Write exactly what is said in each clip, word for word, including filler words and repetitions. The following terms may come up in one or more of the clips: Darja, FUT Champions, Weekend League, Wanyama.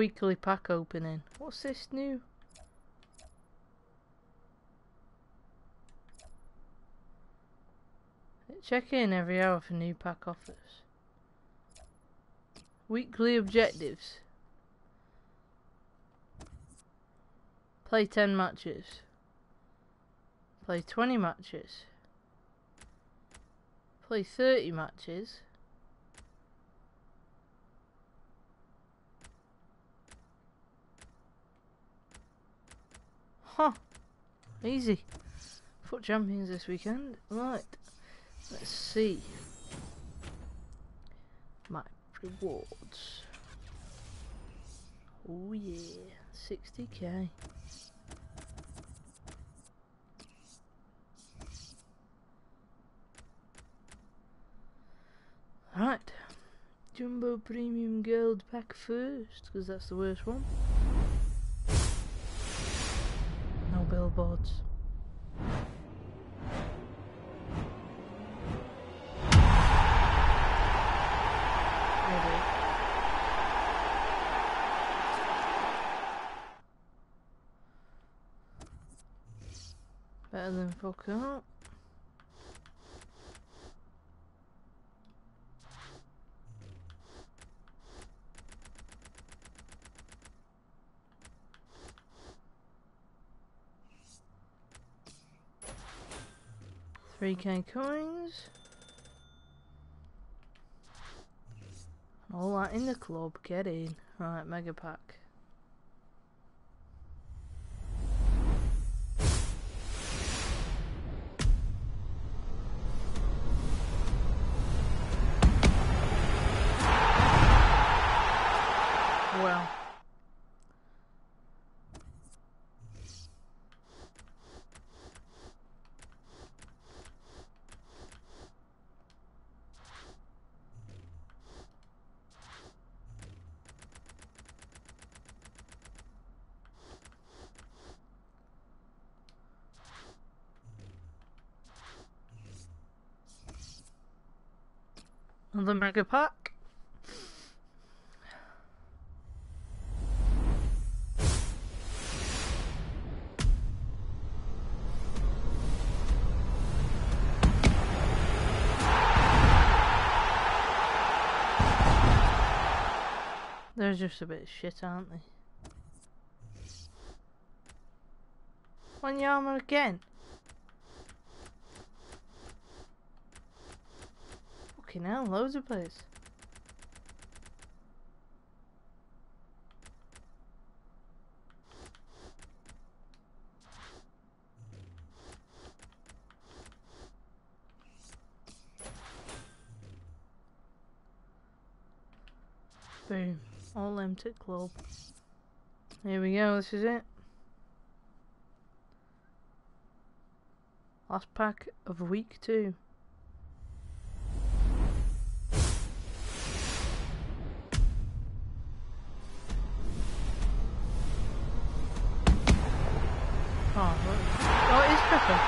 weekly pack opening. What's this new? Check in every hour for new pack offers. Weekly objectives. Play ten matches. Play twenty matches. Play thirty matches. Huh. Easy. F U T Champions this weekend. Right. Let's see. My rewards. Oh yeah. sixty K. Right, Jumbo Premium Gold pack first, because that's the worst one. No billboards. Maybe. Better than fuck up. three K coins. All that in the club, get in. Right, mega pack. Well. Another mega pack. They're just a bit of shit, aren't they? Wanyama again. Fucking hell, loads of players. Boom. All empty club. Here we go, this is it. Last pack of week two. Oh, oh, it is pepper.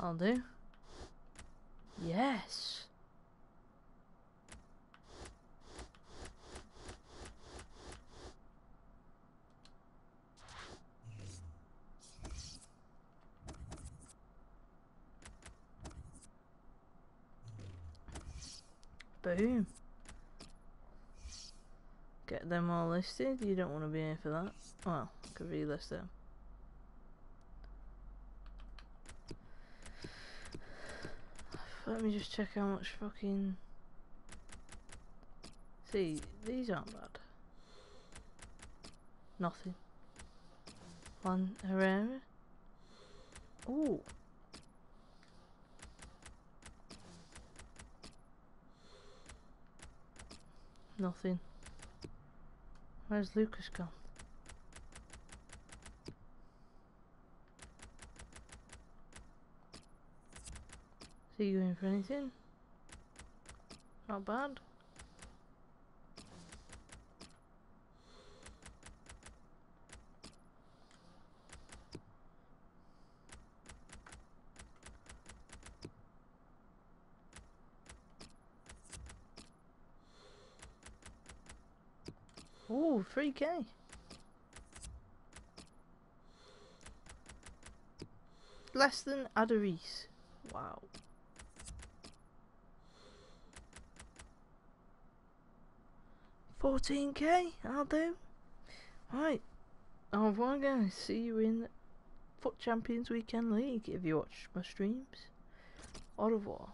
I'll do. Yes. Boom. Get them all listed, you don't want to be here for that. Well, could relist them. Let me just check how much fucking... See, these aren't bad. Nothing. One Herrera. Ooh. Nothing. Where's Lucas gone? Is he going for anything? Not bad. Ooh, three K. Less than Adderis. Wow. fourteen K, I'll do. Right. Alright guys, see you in FUT Champions Weekend League if you watch my streams. Au revoir.